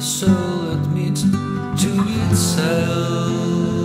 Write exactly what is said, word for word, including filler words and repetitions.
a soul admits to itself.